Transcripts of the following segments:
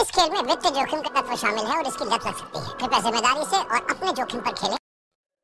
इस खेल में वित्तीय जोखिम का तत्व शामिल है और इसकी लत लग सकती है। कृपया जिम्मेदारी से और अपने जोखिम पर खेलें।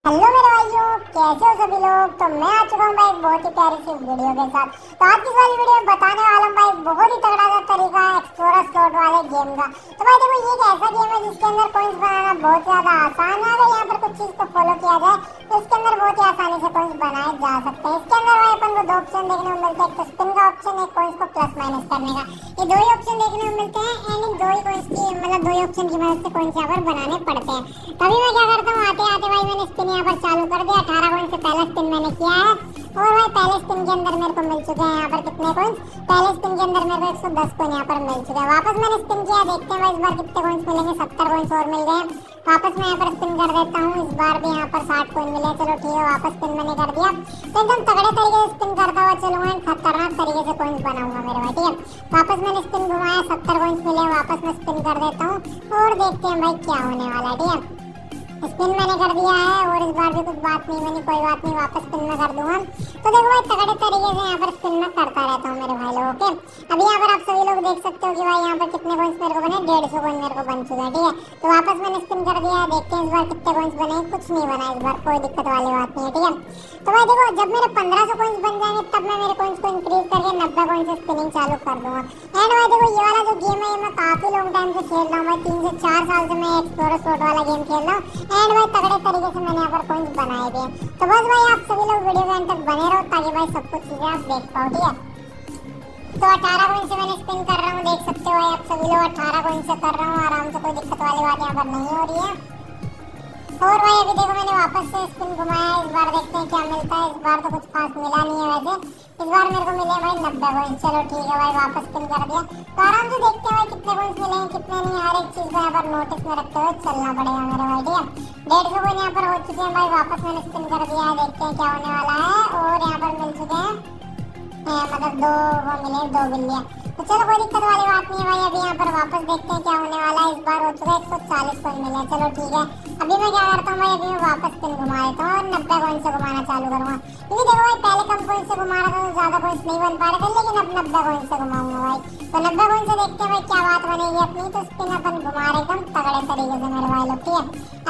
हेलो मेरे भाइयों, कैसे हो सभी लोग। तो मैं आ चुका हूँ भाई बहुत ही प्यारी सी वीडियो के साथ। तो आज की वाली वीडियो में बताने वाला हूँ भाई बहुत ही तगड़ा सा तरीका है एक्सप्लोर स्लॉट वाले गेम का। तो भाई देखो ये एक ऐसा गेम है जिसके अंदर पॉइंट्स बनाना बहुत ज़्यादा आसान है। अगर यहाँ पर कुछ चीज़ को फॉलो किया जाए तो इसके अंदर बहुत ही आसानी से पॉइंट्स बनाए जा सकते हैं। इसके अंदर भाई अपन को दो ऑप्शन देखने को मिलते हैं, एक तो स्पिन का ऑप्शन, एक पॉइंट्स को प्लस माइनस करने का। ये दो ही ऑप्शन देखने को मिलते हैं एंड दो ही कोइंस की मतलब दो ही ऑप्शन की मदद से कोइंस यहाँ पर बनाने पड़ते हैं। तभी मैं क्या करता हूँ, आते आते भाई मैंने स्पिन यहाँ पर चालू कर दिया। 18 कोइंस से पहला स्पिन मैंने किया है और भाई पहले स्पिन के अंदर मेरे को मिल चुके हैं यहाँ पर कितने कोइंस। पहले स्पिन के अंदर मेरे को 110 कोइन यहाँ पर मिल चुके हैं। वापस मैंने स्पिन किया, देखते हैं भाई इस बार कितने कोइंस मिलेंगे। 70 कोइंस और मिल गए। वापस मैं यहाँ पर स्पिन कर देता हूँ, इस बार भी यहाँ पर 60 कोइन मिले। चलो ठीक है, वापस स्पिन मैंने कर दिया। तो एकदम तगड़े तरीके से स्पिन करता हुआ चलूँगा, खतरनाक तरीके से कोइंस बनाऊंगा मेरे भाई। ठीक है, वापस मैंने स्पिन घुमाया, 70 कोइंस मिले। वापस मैं स्पिन कर देता हूँ और देखते हैं भाई क्या होने वाला है। ठीक है, स्पिन मैंने कर दिया है और इस बार भी कुछ बात नहीं बनी, कोई बात नहीं, वापस स्पिन में कर दूंगा। तो देखो भाई तगड़े तरीके से यहाँ पर स्पिन में करता रहता हूँ मेरे भाई लोगों के। अभी यहाँ पर आप सभी लोग देख सकते हो कि भाई यहाँ पर कितने कोइंस मेरे को बने, 150 कोइंस मेरे को बन चुका है। ठीक है, तो वापस मैंने स्पिन कर दिया, देखते हैं इस बार कितने कोइंस बने। कुछ नहीं बना इस बार, कोई दिक्कत वाली बात नहीं है। ठीक है, तो भाई देखो जब मेरे 1500 कोइंस बन जाएंगे तब मैं मेरे कोइंस को इंक्रीज करके 90 कोइंस से स्पिनिंग चालू कर दूंगा। एंड भाई देखो ये वाला जो गेम है ये मैं काफ़ी लॉन्ग टाइम से खेल रहा हूँ भाई, 3 से 4 साल से मैं एक्सप्लोर स्लॉट वाला गेम खेल रहा हूँ। एंड भाई तगड़े तरीके से मैंने यहाँ पर कोइंस बनाए दिए। तो बस भाई आप सभी लोग वीडियो के एंड तक बने रहो ताकि भाई सब कुछ चीज़ें आप देख पाओ। ठीक है, तो 18 कोइंस से मैंने स्पिन कर रहा हूँ, देख सकते हो भाई आप सभी लोग। 18 कोइंस से कर रहा हूँ आराम से, कोई दिक्कत वाली बात यहाँ पर नहीं हो रही है। और भाई अभी देखो मैंने वापस से स्पिन घुमाया, इस बार देखते हैं क्या मिलता है। इस बार तो कुछ खास मिला नहीं है वैसे, इस बार मेरे को मिले भाई 90 कोइंस। चलो ठीक है भाई, वापस स्पिन कर दिया। तो आराम से देखते हैं भाई कितने कोइंस मिलेंगे कितने नहीं, हर एक चीज़ को यहाँ पर नोटिस में रखते हुए चलना पड़ेगा मेरे भाई। ठीक है, 150 कोइन यहाँ पर हो चुके हैं भाई। वापस मैंने स्पिन कर दिया, देखते हैं क्या होने वाला है। और यहाँ पर मिल चुके हैं मतलब 2 वो मिले, 2 बिल्लियाँ। तो चलो कोई दिक्कत वाली बात नहीं है भाई। अभी यहाँ पर वापस देखते हैं क्या होने वाला है। इस बार हो चुका है 140 कोइन मिले। चलो ठीक है, अभी मैं क्या करता हूँ भाई, अभी मैं वापस स्पिन घुमा देता हूँ और 90 कोइन से घुमाना चालू करूँगा। क्योंकि देखो भाई पहले कम कोइन से घुमा रहा था तो ज़्यादा कोइंस नहीं बन पा रहे थे, लेकिन अब 90 कोइन से घुमाऊंगा भाई। तो 90 कोइन से देखते हैं भाई क्या बात बनेगी अपनी। तो स्पिन अपन घुमा रहे एकदम तगड़े तरीके से मेरे भाई लोग। ठीक है,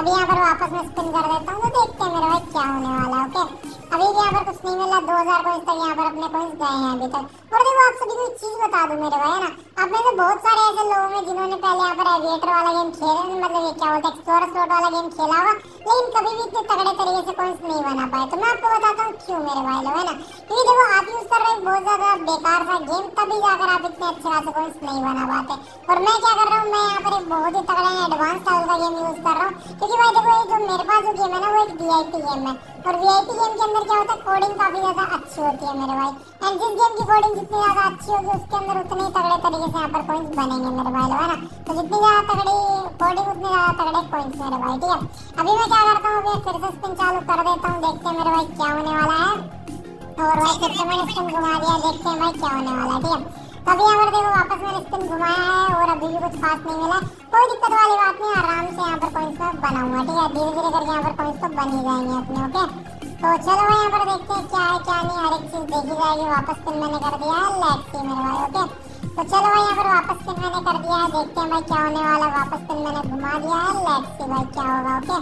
अभी यहाँ पर वापस मैं स्पिन कर देता हूँ, तो देखते हैं मेरे भाई क्या होने वाला है। ओके, अभी यहाँ पर कुछ नहीं मिला, 2000 कोइंस तक यहाँ पर अपने कोइंस गए हैं अभी तक। और देखो आप सभी को एक चीज़ बता दूँ मेरे भाई है ना, अब में से बहुत सारे ऐसे लोग हैं जिन्होंने पहले यहाँ पर एविएटर वाला गेम खेला, मतलब ये क्या बोलते हैं एक्सप्लोर स्लॉट वाला गेम खेला होगा, लेकिन कभी भी इतने तगड़े तरीके से कोइंस नहीं बना पाए। तो मैं आपको बताता हूँ क्यों मेरे भाई लोग है ना, क्योंकि देखो आप यूज़ कर रहे बहुत ज़्यादा बेकार सा गेम, तभी जाकर आप इतने अच्छे खासे कोइंस नहीं बना पाते। और मैं क्या कर रहा हूँ, मैं यहाँ पर एक बहुत ही तगड़ा एडवांस टाइप का गेम यूज़ कर रहा हूँ। क्योंकि भाई देखो ये जो मेरे पास जो गेम है ना वो एक VIP गेम है, और VIP गेम के अंदर क्या होता है कोडिंग काफ़ी ज़्यादा अच्छी होती है मेरे भाई। एंड जिस गेम की कोडिंग जितनी ज़्यादा अच्छी होगी उसके अंदर उतने ही तगड़े तरीके से यहाँ पर कोइंस बनेंगे मेरे भाई लोग है ना। तो जितनी ज़्यादा तगड़ी कोडिंग उतने ज़्यादा तगड़े कोइंस मेरे भाई। ठीक है, अभी मैं क्या करता हूँ, अभी फिर से स्पिन चालू कर देता हूँ, देखते हैं मेरे भाई क्या होने वाला है। और भाई फिर से मैंने स्पिन घुमा दिया, देखते हैं भाई क्या होने वाला है। ठीक है, तभी यहाँ पर देखो वापस मैंने स्पिन घुमाया है और अभी भी कुछ खास नहीं मिला। कोई दिक्कत वाली बात नहीं, आराम से यहाँ पर कोइंस को बनाऊंगा। ठीक है, धीरे धीरे करके यहाँ पर कोइंस को बन ही जाएंगे अपने। ओके, तो चलो भाई यहाँ पर देखते हैं क्या है क्या नहीं, हर एक चीज़ देखी जाएगी। वापस स्पिन मैंने कर दिया है, लेट्स सी मेरे भाई। ओके, तो चलो भाई यहाँ पर वापस स्पिन मैंने कर दिया है, देखते हैं भाई क्या होने वाला। वापस स्पिन मैंने घुमा दिया है, लेट्स सी भाई क्या होगा। ओके,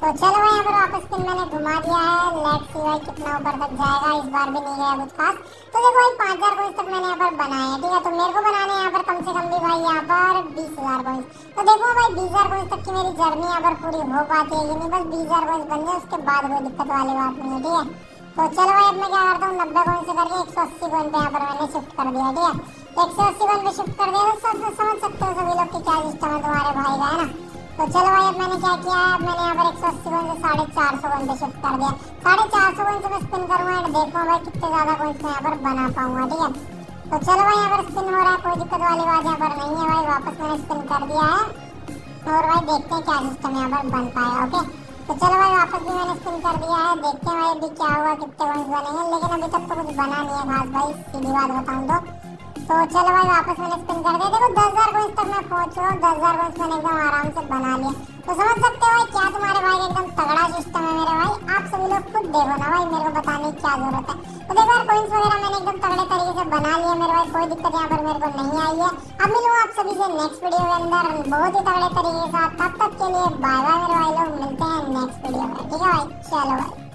तो चलो भाई यहाँ पर वापस स्पिन मैंने घुमा दिया है, लेट्स सी भाई कितना ऊपर तक जाएगा। इस बार भी नहीं गया कुछ खास। तो देखो भाई 5000 कोइंस तक मैंने यहाँ पर बनाए हैं। ठीक है, तो मेरे को बनाने यहाँ पर कम से कम भी भाई यहाँ पर 20000 कोइंस। तो देखो भाई 20000 कोइंस तक की मेरी जर्नी यहाँ पर पूरी हो पाती है, ये नहीं बस 20000 कोइंस बन जाए उसके बाद कोई दिक्कत वाली बात नहीं है। ठीक है, तो चलो भाई अब मैं क्या करता हूँ, 90 कोइन से करके 180 कोइन पे यहाँ पर मैंने शिफ्ट कर दिया। ठीक है, 180 कोइन पे शिफ्ट कर दिया। तो समझ सकते हो सभी लोग कि क्या सिस्टम है तुम्हारे भाई का है ना। तो चलो भाई अब मैंने क्या किया है, अब मैंने यहाँ पर 180 कोइन से 450 कोइन पे शिफ्ट कर दिया। 450 कोइन से मैं स्पिन करूँगा एंड देखूँगा भाई कितने ज़्यादा कोइंस मैं यहाँ पर बना पाऊँगा। ठीक है, तो चलो भाई यहाँ पर स्पिन हो रहा है, कोई दिक्कत वाली बात यहाँ पर नहीं है भाई। वापस मैंने स्पिन कर दिया है और भाई देखते हैं क्या सिस्टम यहाँ पर बन पाया। ओके, तो चलो भाई वापस भी मैंने स्पिन कर दिया है, देखते हैं भाई अभी क्या हुआ, कितने कोइंस बनेंगे। लेकिन अभी तक तो कुछ बना नहीं है खास भाई, सीधी बात बताऊँ तो चलो भाई वापस मैंने स्पिन कर दिया। देखो 10000 कोइंस तक मैं पहुँच चुका हूँ, 10000 कोइंस मैंने एकदम आराम से बना लिया। तो समझ सकते हो भाई क्या तुम्हारे भाई एकदम तगड़ा सिस्टम है मेरे भाई। आप सभी लोग खुद देखो ना भाई, मेरे को बताने की क्या जरूरत है। तो देखो यार कॉइंस वगैरह मैंने एकदम तगड़े तरीके से बना लिए मेरे भाई, कोई दिक्कत यहाँ पर मेरे को नहीं आई है। अब मिलूँ आप सभी से नेक्स्ट वीडियो के अंदर बहुत ही तगड़े तरीके से। तब तक के लिए बाय बाय मेरे भाई लोग, मिलते हैं नेक्स्ट वीडियो में। ठीक है भाई, चलो भाई।